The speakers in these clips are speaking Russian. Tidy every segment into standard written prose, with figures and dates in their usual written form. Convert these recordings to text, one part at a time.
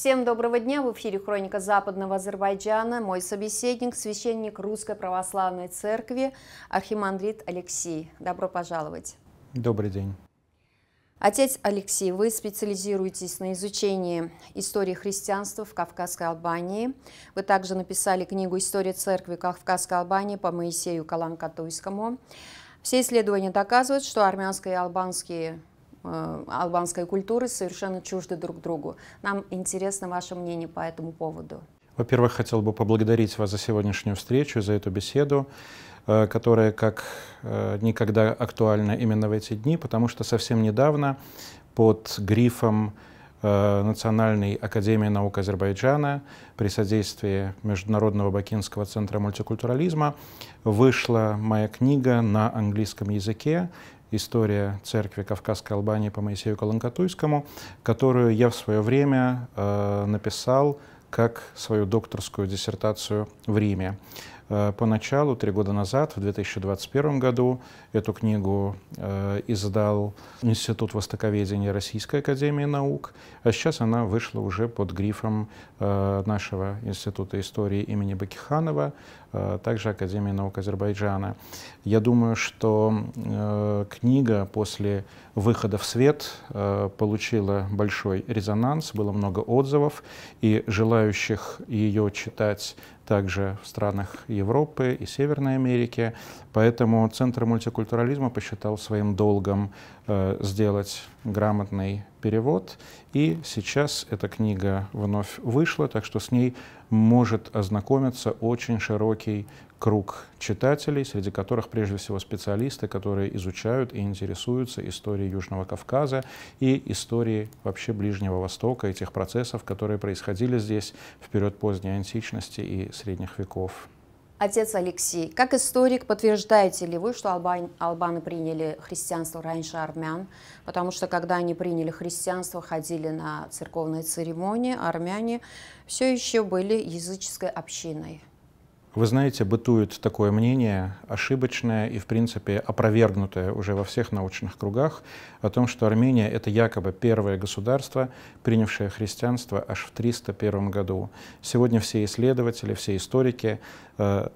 Всем доброго дня! В эфире «Хроника Западного Азербайджана». Мой собеседник – священник Русской Православной Церкви, архимандрит Алексий. Добро пожаловать! Добрый день! Отец Алексий, вы специализируетесь на изучении истории христианства в Кавказской Албании. Вы также написали книгу «История церкви Кавказской Албании» по Моисею Каланкатуйскому. Все исследования доказывают, что армянские и албанская культуры совершенно чужды друг другу. Нам интересно ваше мнение по этому поводу. Во-первых, хотел бы поблагодарить вас за сегодняшнюю встречу, за эту беседу, которая как никогда актуальна именно в эти дни, потому что совсем недавно под грифом Национальной Академии наук Азербайджана при содействии Международного Бакинского Центра мультикультурализма вышла моя книга на английском языке «История церкви Кавказской Албании по Моисею Каланкатуйскому», которую я в свое время написал как свою докторскую диссертацию в Риме. Поначалу, 3 года назад, в 2021 году, эту книгу издал Институт востоковедения Российской Академии наук, а сейчас она вышла уже под грифом нашего Института истории имени Бакиханова, также Академии наук Азербайджана. Я думаю, что книга после выхода в свет получила большой резонанс, было много отзывов, и желающих ее читать также в странах Европы и Северной Америки. Поэтому Центр мультикультурализма посчитал своим долгом сделать грамотный перевод. И сейчас эта книга вновь вышла, так что с ней может ознакомиться очень широкий круг читателей, среди которых прежде всего специалисты, которые изучают и интересуются историей Южного Кавказа и историей вообще Ближнего Востока и тех процессов, которые происходили здесь в период поздней античности и средних веков. Отец Алексий, как историк, подтверждаете ли вы, что албаны приняли христианство раньше армян? Потому что, когда они приняли христианство, ходили на церковные церемонии, армяне все еще были языческой общиной. Вы знаете, бытует такое мнение, ошибочное и, в принципе, опровергнутое уже во всех научных кругах, о том, что Армения — это якобы первое государство, принявшее христианство аж в 301 году. Сегодня все исследователи, все историки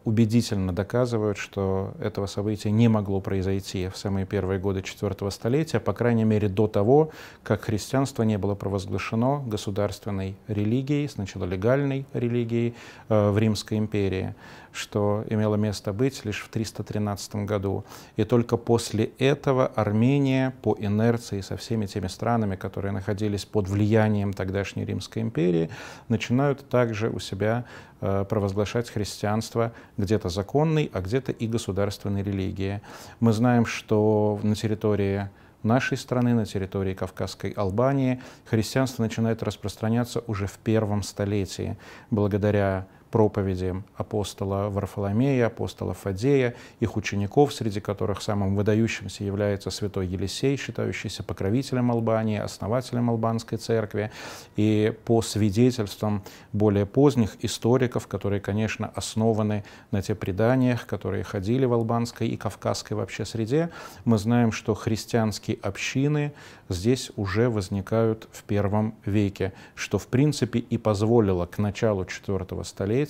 убедительно доказывают, что этого события не могло произойти в самые первые годы IV столетия, по крайней мере, до того, как христианство не было провозглашено государственной религией, сначала легальной религией в Римской империи, что имело место быть лишь в 313 году. И только после этого Армения по инерции со всеми теми странами, которые находились под влиянием тогдашней Римской империи, начинают также у себя провозглашать христианство где-то законной, а где-то и государственной религии. Мы знаем, что на территории нашей страны, на территории Кавказской Албании, христианство начинает распространяться уже в 1 столетии, благодаря проповеди апостола Варфоломея, апостола Фадея, их учеников, среди которых самым выдающимся является святой Елисей, считающийся покровителем Албании, основателем албанской церкви. И по свидетельствам более поздних историков, которые, конечно, основаны на тех преданиях, которые ходили в албанской и кавказской вообще среде, мы знаем, что христианские общины здесь уже возникают в 1 веке, что, в принципе, и позволило к началу IV столетия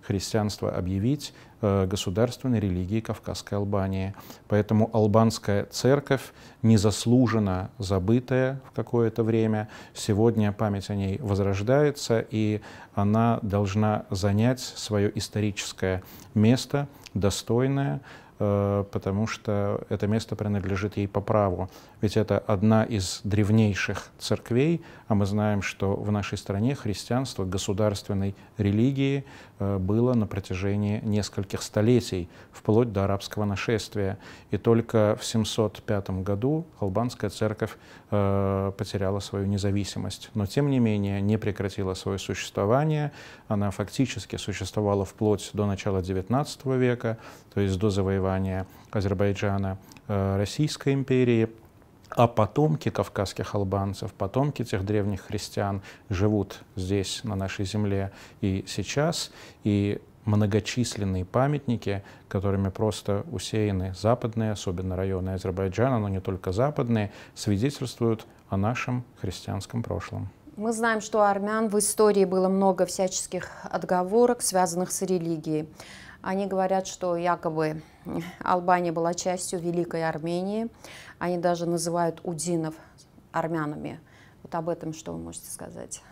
христианство объявить государственной религией Кавказской Албании. Поэтому албанская церковь, незаслуженно забытая в какое-то время, сегодня память о ней возрождается, и она должна занять свое историческое место, достойное, потому что это место принадлежит ей по праву. Ведь это одна из древнейших церквей, а мы знаем, что в нашей стране христианство государственной религии было на протяжении нескольких столетий, вплоть до арабского нашествия. И только в 705 году албанская церковь потеряла свою независимость. Но, тем не менее, не прекратила свое существование. Она фактически существовала вплоть до начала XIX века, то есть до завоевания Азербайджана Российской империи, а потомки кавказских албанцев, потомки тех древних христиан живут здесь, на нашей земле, и сейчас, и многочисленные памятники, которыми просто усеяны западные, особенно районы Азербайджана, но не только западные, свидетельствуют о нашем христианском прошлом. Мы знаем, что у армян в истории было много всяческих отговорок, связанных с религией. Они говорят, что якобы Албания была частью Великой Армении. Они даже называют удинов армянами. Вот об этом что вы можете сказать?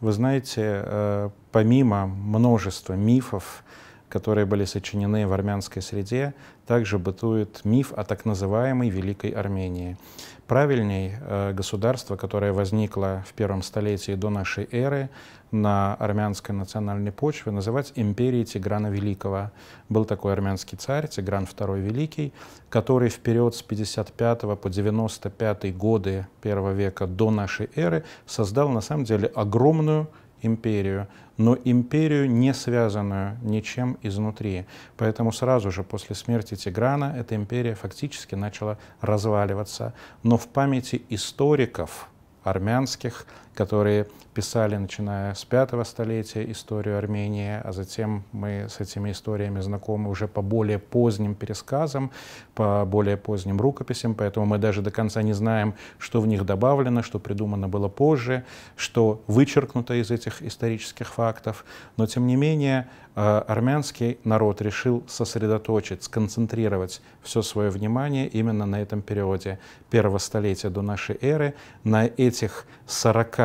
Вы знаете, помимо множества мифов, которые были сочинены в армянской среде, также бытует миф о так называемой Великой Армении. Правильней, государство, которое возникло в первом столетии до нашей эры на армянской национальной почве, называть империей Тиграна Великого. Был такой армянский царь Тигран II Великий, который в период с 55 по 95 годы I века до нашей эры создал на самом деле огромную империю, но империю, не связанную ничем изнутри. Поэтому сразу же после смерти Тиграна эта империя фактически начала разваливаться. Но в памяти историков армянских, которые писали, начиная с V столетия, историю Армении, а затем мы с этими историями знакомы уже по более поздним пересказам, по более поздним рукописям, поэтому мы даже до конца не знаем, что в них добавлено, что придумано было позже, что вычеркнуто из этих исторических фактов. Но, тем не менее, армянский народ решил сосредоточить, сконцентрировать все свое внимание именно на этом периоде первого столетия до нашей эры, на этих 40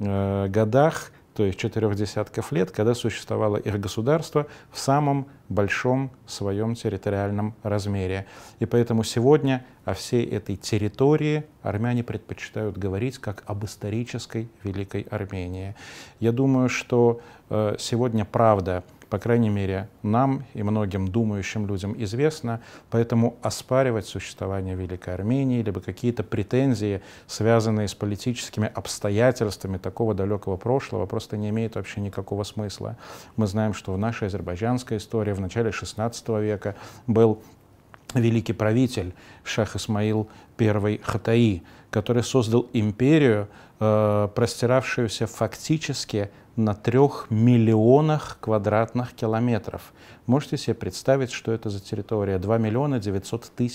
годах, то есть 4 десятков лет, когда существовало их государство в самом большом своем территориальном размере. И поэтому сегодня о всей этой территории армяне предпочитают говорить как об исторической Великой Армении. Я думаю, что сегодня правда, по крайней мере, нам и многим думающим людям известно, поэтому оспаривать существование Великой Армении либо какие-то претензии, связанные с политическими обстоятельствами такого далекого прошлого, просто не имеет вообще никакого смысла. Мы знаем, что в нашей азербайджанской истории в начале XVI века был великий правитель Шах Исмаил I Хатаи, который создал империю, простиравшуюся фактически на 3 миллионах квадратных километров. Можете себе представить, что это за территория? 2 900 000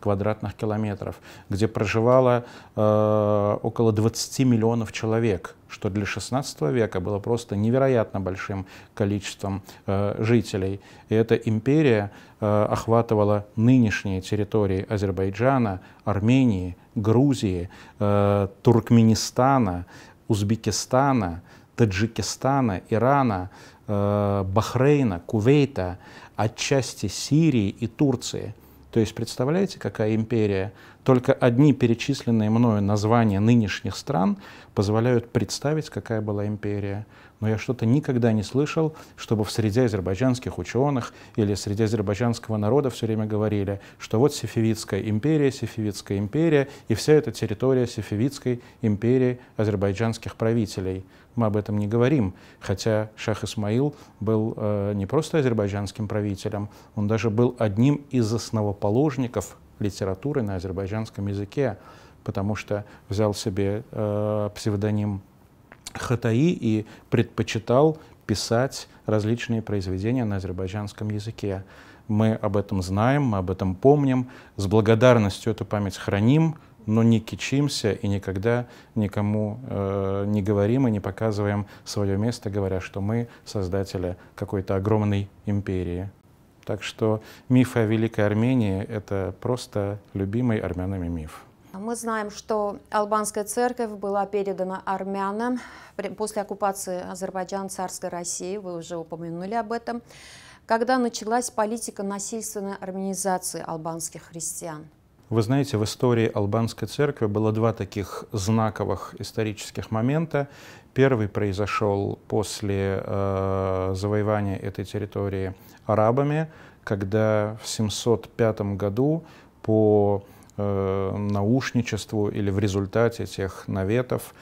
квадратных километров, где проживало около 20 миллионов человек, что для XVI века было просто невероятно большим количеством жителей. И эта империя охватывала нынешние территории Азербайджана, Армении, Грузии, Туркменистана, Узбекистана, Таджикистана, Ирана, Бахрейна, Кувейта, отчасти Сирии и Турции. То есть представляете, какая империя? Только одни перечисленные мною названия нынешних стран позволяют представить, какая была империя. Но я что-то никогда не слышал, чтобы в среде азербайджанских ученых или среди азербайджанского народа все время говорили, что вот Сефевитская империя и вся эта территория Сефевитской империи азербайджанских правителей. Мы об этом не говорим, хотя Шах Исмаил был не просто азербайджанским правителем, он даже был одним из основоположников литературы на азербайджанском языке, потому что взял себе псевдоним Хатаи и предпочитал писать различные произведения на азербайджанском языке. Мы об этом знаем, мы об этом помним, с благодарностью эту память храним, но не кичимся и никогда никому не говорим и не показываем свое место, говоря, что мы создатели какой-то огромной империи. Так что мифы о Великой Армении — это просто любимый армянами миф. Мы знаем, что Албанская церковь была передана армянам после оккупации Азербайджана царской России, вы уже упомянули об этом, когда началась политика насильственной армянизации албанских христиан. Вы знаете, в истории Албанской церкви было 2 таких знаковых исторических момента. Первый произошел после завоевания этой территории арабами, когда в 705 году по наушничеству или в результате тех наветов,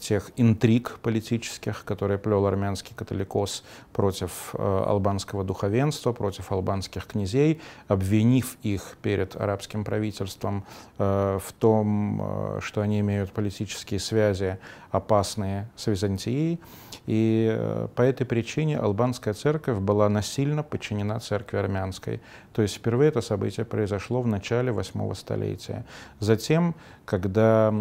тех интриг политических, которые плел армянский католикос против албанского духовенства, против албанских князей, обвинив их перед арабским правительством в том, что они имеют политические связи, опасные с Византией. И по этой причине Албанская церковь была насильно подчинена церкви армянской. То есть впервые это событие произошло в начале VIII столетия. Затем, когда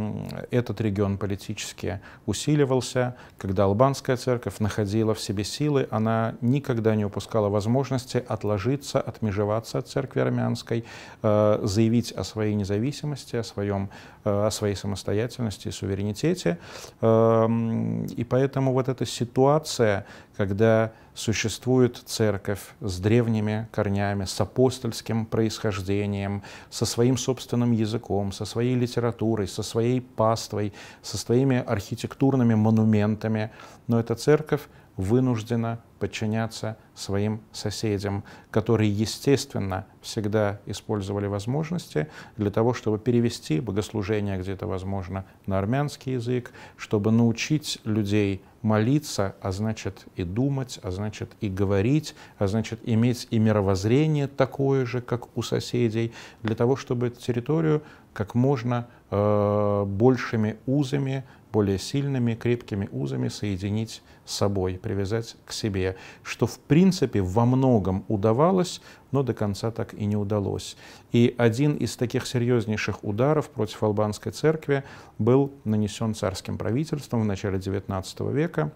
этот регион политически усиливался, когда Албанская церковь находила в себе силы, она никогда не упускала возможности отложиться, отмежеваться от церкви армянской, заявить о своей независимости, о своей самостоятельности и суверенитете. И поэтому вот эта ситуация, когда существует церковь с древними корнями, с апостольским происхождением, со своим собственным языком, со своей литературой, со своей паствой, со своими архитектурными монументами, но эта церковь вынуждена подчиняться своим соседям, которые, естественно, всегда использовали возможности для того, чтобы перевести богослужение, где это возможно, на армянский язык, чтобы научить людей молиться, а значит и думать, а значит и говорить, а значит иметь и мировоззрение такое же, как у соседей, для того, чтобы эту территорию как можно большими узами, более сильными, крепкими узами соединить с собой, привязать к себе, что в принципе во многом удавалось, но до конца так и не удалось. И один из таких серьезнейших ударов против албанской церкви был нанесен царским правительством в начале XIX века.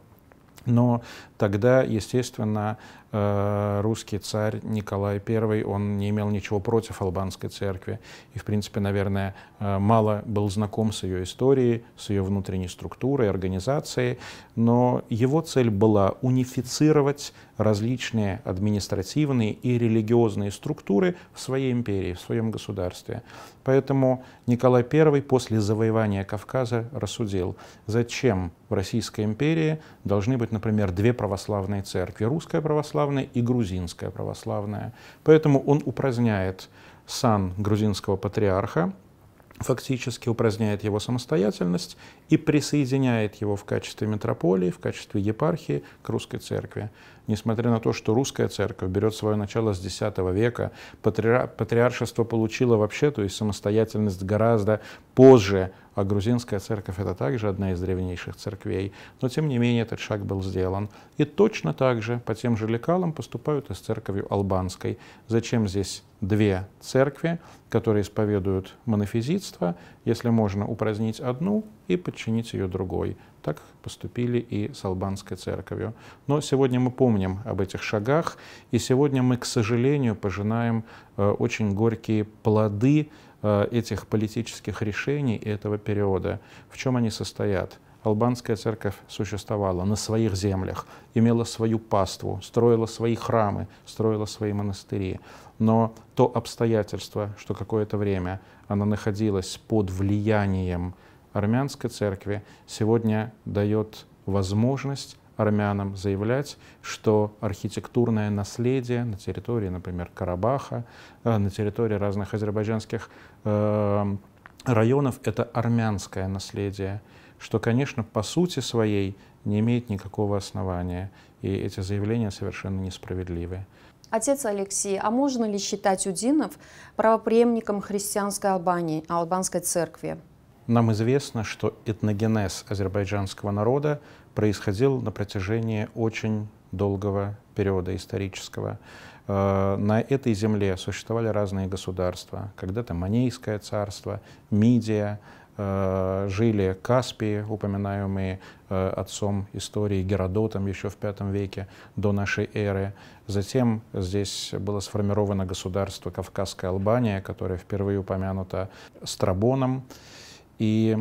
Но тогда, естественно, русский царь Николай I, он не имел ничего против албанской церкви. И, в принципе, наверное, мало был знаком с ее историей, с ее внутренней структурой, организацией. Но его цель была унифицировать различные административные и религиозные структуры в своей империи, в своем государстве. Поэтому Николай I после завоевания Кавказа рассудил, зачем в Российской империи должны быть, например, две православные церкви, русская православная и грузинская православная. Поэтому он упраздняет сан грузинского патриарха, фактически упраздняет его самостоятельность и присоединяет его в качестве митрополии, в качестве епархии к русской церкви. Несмотря на то, что русская церковь берет свое начало с X века, патриаршество получило вообще, то есть самостоятельность гораздо позже, а грузинская церковь — это также одна из древнейших церквей. Но, тем не менее, этот шаг был сделан. И точно так же, по тем же лекалам, поступают и с церковью албанской. Зачем здесь две церкви, которые исповедуют монофизитство, если можно упразднить одну и подчинить ее другой? Так поступили и с албанской церковью. Но сегодня мы помним об этих шагах, и сегодня мы, к сожалению, пожинаем очень горькие плоды этих политических решений и этого периода. В чем они состоят? Албанская церковь существовала на своих землях, имела свою паству, строила свои храмы, строила свои монастыри. Но то обстоятельство, что какое-то время она находилась под влиянием армянской церкви, сегодня дает возможность армянам заявлять, что архитектурное наследие на территории, например, Карабаха, на территории разных азербайджанских районов — это армянское наследие, что, конечно, по сути своей не имеет никакого основания, и эти заявления совершенно несправедливы. Отец Алексей, а можно ли считать удинов правопреемником христианской Албании, албанской церкви? Нам известно, что этногенез азербайджанского народа происходил на протяжении очень долгого периода исторического. На этой земле существовали разные государства. Когда-то Манейское царство, Мидия, жили Каспии, упоминаемые отцом истории Геродотом еще в V веке до нашей эры. Затем здесь было сформировано государство Кавказская Албания, которое впервые упомянуто Страбоном. И,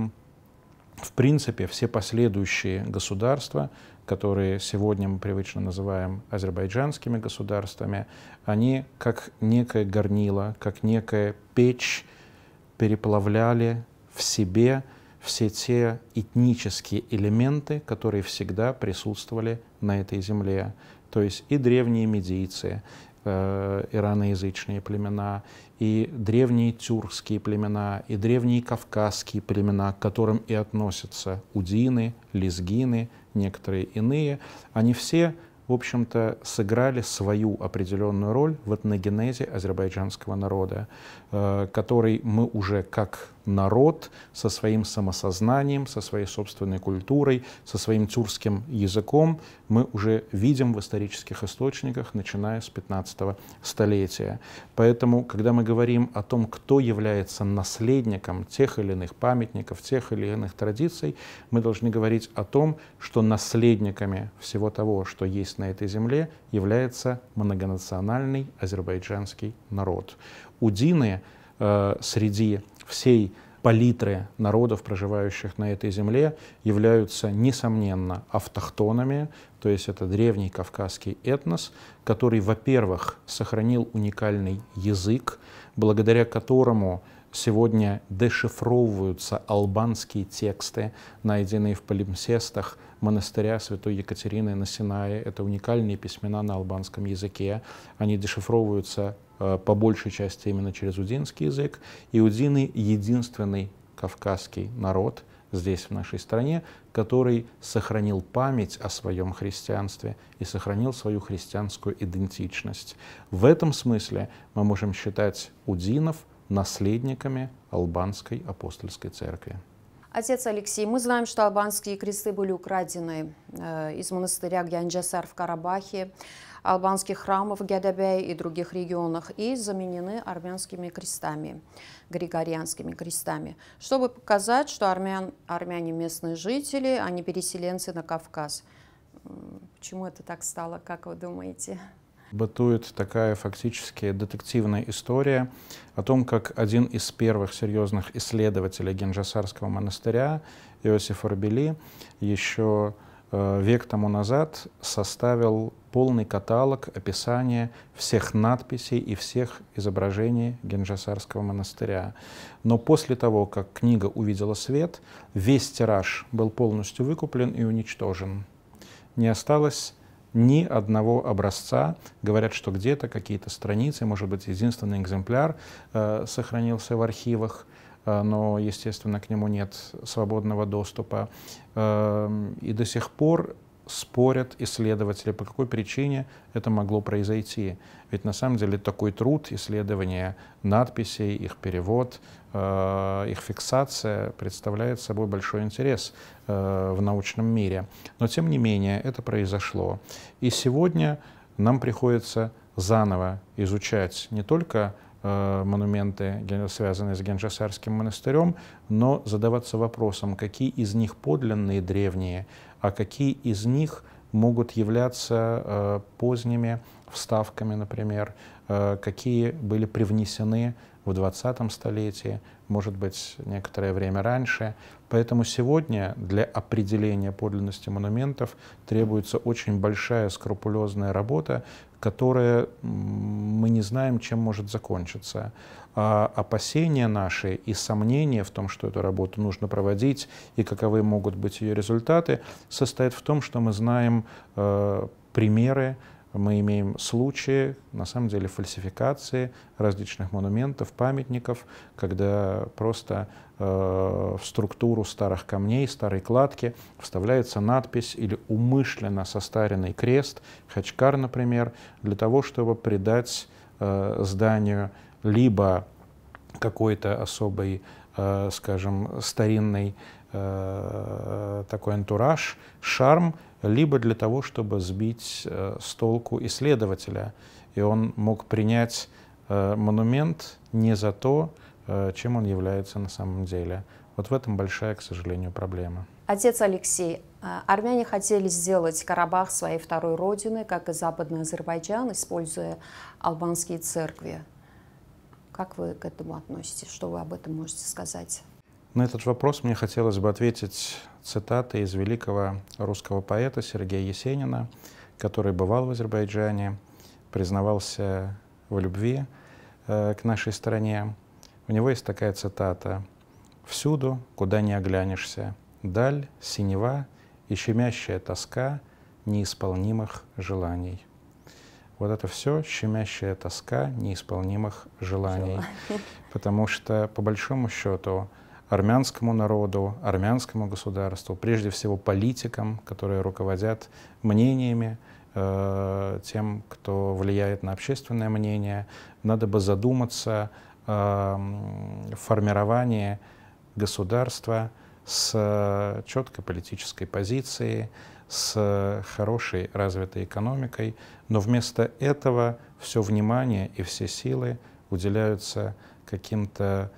в принципе, все последующие государства, которые сегодня мы привычно называем азербайджанскими государствами, они как некое горнило, как некая печь переплавляли в себе все те этнические элементы, которые всегда присутствовали на этой земле. То есть и древние медийцы, ираноязычные племена, и древние тюркские племена, и древние кавказские племена, к которым и относятся удины, лезгины, некоторые иные, они все, в общем-то, сыграли свою определенную роль в этногенезе азербайджанского народа, который мы уже как народ со своим самосознанием, со своей собственной культурой, со своим тюркским языком мы уже видим в исторических источниках, начиная с 15 столетия. Поэтому, когда мы говорим о том, кто является наследником тех или иных памятников, тех или иных традиций, мы должны говорить о том, что наследниками всего того, что есть на этой земле, является многонациональный азербайджанский народ. Удины среди всей палитры народов, проживающих на этой земле, являются, несомненно, автохтонами, то есть это древний кавказский этнос, который, во-первых, сохранил уникальный язык, благодаря которому сегодня дешифровываются албанские тексты, найденные в палимсестах монастыря святой Екатерины на Синае. Это уникальные письмена на албанском языке. Они дешифровываются по большей части именно через удинский язык. И удины — единственный кавказский народ здесь, в нашей стране, который сохранил память о своем христианстве и сохранил свою христианскую идентичность. В этом смысле мы можем считать удинов наследниками Албанской Апостольской Церкви. Отец Алексей, мы знаем, что албанские кресты были украдены из монастыря Гянджасар в Карабахе, албанских храмов в Гядабее и других регионах и заменены армянскими крестами, григорианскими крестами, чтобы показать, что армяне местные жители, а не переселенцы на Кавказ. Почему это так стало, как вы думаете? Бытует такая фактически детективная история о том, как один из первых серьезных исследователей Гянджасарского монастыря, Иосиф Орбели, еще век тому назад составил полный каталог описания всех надписей и всех изображений Гянджасарского монастыря. Но после того, как книга увидела свет, весь тираж был полностью выкуплен и уничтожен. Не осталось ни одного образца. Говорят, что где-то какие-то страницы, может быть, единственный экземпляр сохранился в архивах, но, естественно, к нему нет свободного доступа. И до сих пор спорят исследователи, по какой причине это могло произойти. Ведь на самом деле такой труд, исследование надписей, их перевод, их фиксация представляет собой большой интерес в научном мире. Но тем не менее это произошло. И сегодня нам приходится заново изучать не только монументы, связанные с Гянджасарским монастырем, но задаваться вопросом, какие из них подлинные древние, а какие из них могут являться поздними вставками, например, какие были привнесены в 20 столетии, может быть, некоторое время раньше. Поэтому сегодня для определения подлинности монументов требуется очень большая скрупулезная работа, которая, мы не знаем, чем может закончиться. А опасения наши и сомнения в том, что эту работу нужно проводить и каковы могут быть ее результаты, состоят в том, что мы знаем примеры, мы имеем случаи, на самом деле, фальсификации различных монументов, памятников, когда просто в структуру старых камней, старой кладки вставляется надпись или умышленно состаренный крест, хачкар, например, для того, чтобы придать зданию либо какой-то особый, скажем, старинный такой антураж, шарм, либо для того, чтобы сбить с толку исследователя. И он мог принять монумент не за то, чем он является на самом деле. Вот в этом большая, к сожалению, проблема. Отец Алексей, армяне хотели сделать Карабах своей второй родиной, как и Западный Азербайджан, используя албанские церкви. Как вы к этому относитесь? Что вы об этом можете сказать? На этот вопрос мне хотелось бы ответить цитатой из великого русского поэта Сергея Есенина, который бывал в Азербайджане, признавался в любви к нашей стране. У него есть такая цитата: «Всюду, куда не оглянешься, даль, синева и щемящая тоска неисполнимых желаний». Вот это все щемящая тоска неисполнимых желаний. Потому что, по большому счету, армянскому народу, армянскому государству, прежде всего политикам, которые руководят мнениями, тем, кто влияет на общественное мнение, надо бы задуматься формирование государства с четкой политической позицией, с хорошей развитой экономикой, но вместо этого все внимание и все силы уделяются каким-то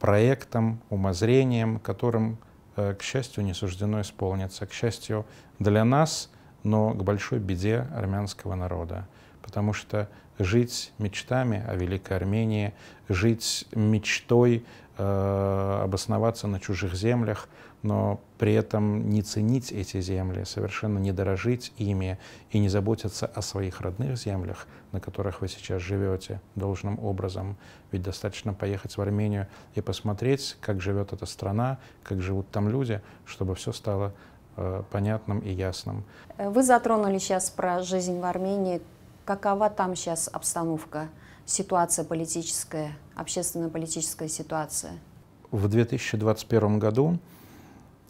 проектам, умозрениям, которым, к счастью, не суждено исполниться. К счастью для нас, но к большой беде армянского народа. Потому что жить мечтами о Великой Армении, жить мечтой обосноваться на чужих землях, но при этом не ценить эти земли, совершенно не дорожить ими и не заботиться о своих родных землях, на которых вы сейчас живете, должным образом. Ведь достаточно поехать в Армению и посмотреть, как живет эта страна, как живут там люди, чтобы все стало понятным и ясным. Вы затронули сейчас про жизнь в Армении. Какова там сейчас обстановка, ситуация политическая, общественно-политическая ситуация? В 2021 году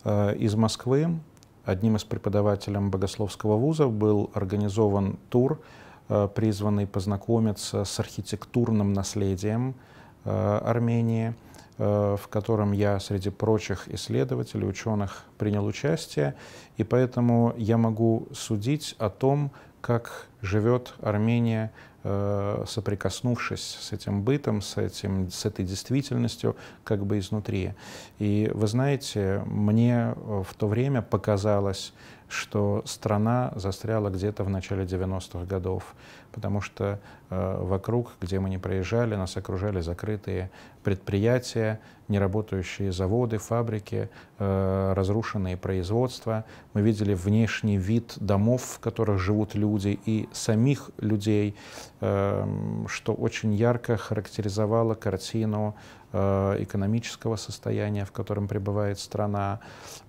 из Москвы одним из преподавателей богословского вуза был организован тур, призванный познакомиться с архитектурным наследием Армении, в котором я среди прочих исследователей, ученых принял участие, и поэтому я могу судить о том, как живет Армения, соприкоснувшись с этим бытом, с этой действительностью как бы изнутри. И вы знаете, мне в то время показалось, что страна застряла где-то в начале 90-х годов, потому что вокруг, где мы не проезжали, нас окружали закрытые предприятия, неработающие заводы, фабрики, разрушенные производства. Мы видели внешний вид домов, в которых живут люди, и самих людей, что очень ярко характеризовало картину экономического состояния, в котором пребывает страна.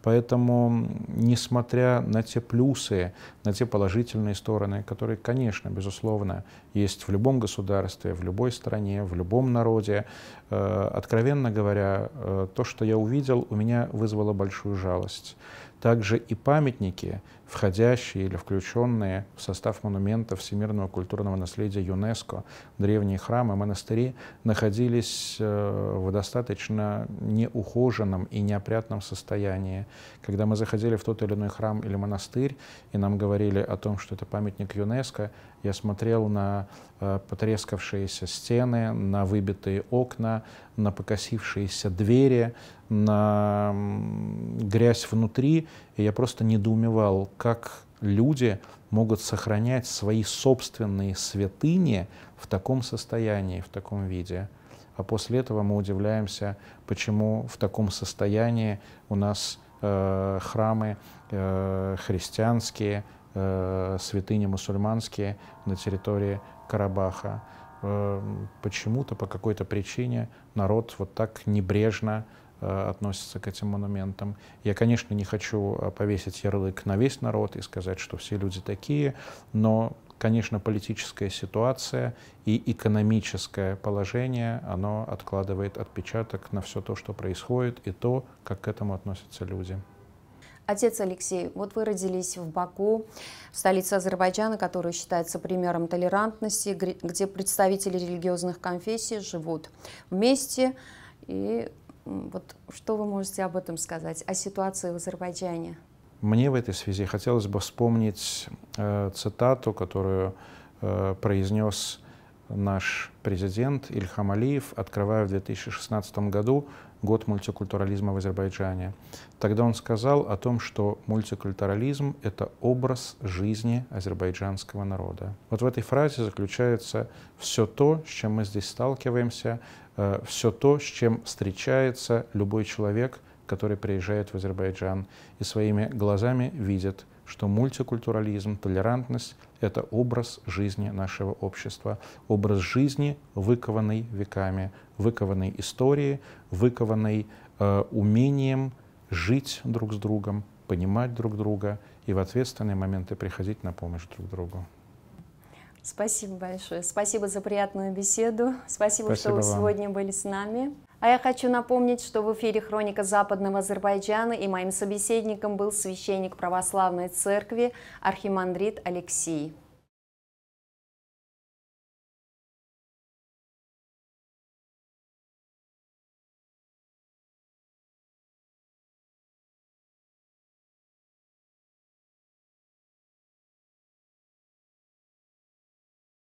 Поэтому, несмотря на те плюсы, на те положительные стороны, которые, конечно, безусловно, есть в любом государстве, в любой стране, в любом народе, откровенно говоря, то, что я увидел, у меня вызвало большую жалость. Также и памятники, входящие или включенные в состав монументов всемирного культурного наследия ЮНЕСКО, древние храмы, монастыри, находились в достаточно неухоженном и неопрятном состоянии. Когда мы заходили в тот или иной храм или монастырь, и нам говорили о том, что это памятник ЮНЕСКО, я смотрел на потрескавшиеся стены, на выбитые окна, на покосившиеся двери, на грязь внутри, и я просто недоумевал, как люди могут сохранять свои собственные святыни в таком состоянии, в таком виде. А после этого мы удивляемся, почему в таком состоянии у нас храмы христианские, святыни мусульманские на территории Карабаха. Почему-то, по какой-то причине народ вот так небрежно относится к этим монументам. Я, конечно, не хочу повесить ярлык на весь народ и сказать, что все люди такие, но, конечно, политическая ситуация и экономическое положение, оно откладывает отпечаток на все то, что происходит, и то, как к этому относятся люди. Отец Алексей, вот вы родились в Баку, в столице Азербайджана, которая считается примером толерантности, где представители религиозных конфессий живут вместе. И вот что вы можете об этом сказать, о ситуации в Азербайджане? Мне в этой связи хотелось бы вспомнить цитату, которую произнес наш президент Ильхам Алиев, открывая в 2016 году год мультикультурализма в Азербайджане. Тогда он сказал о том, что мультикультурализм — это образ жизни азербайджанского народа. Вот в этой фразе заключается все то, с чем мы здесь сталкиваемся, все то, с чем встречается любой человек, который приезжает в Азербайджан и своими глазами видит, что мультикультурализм, толерантность — это образ жизни нашего общества, образ жизни, выкованный веками, выкованный историей, выкованный умением жить друг с другом, понимать друг друга и в ответственные моменты приходить на помощь друг другу. Спасибо большое. Спасибо за приятную беседу. Спасибо, что вы сегодня были с нами. А я хочу напомнить, что в эфире «Хроника Западного Азербайджана», и моим собеседником был священник Православной Церкви архимандрит Алексий.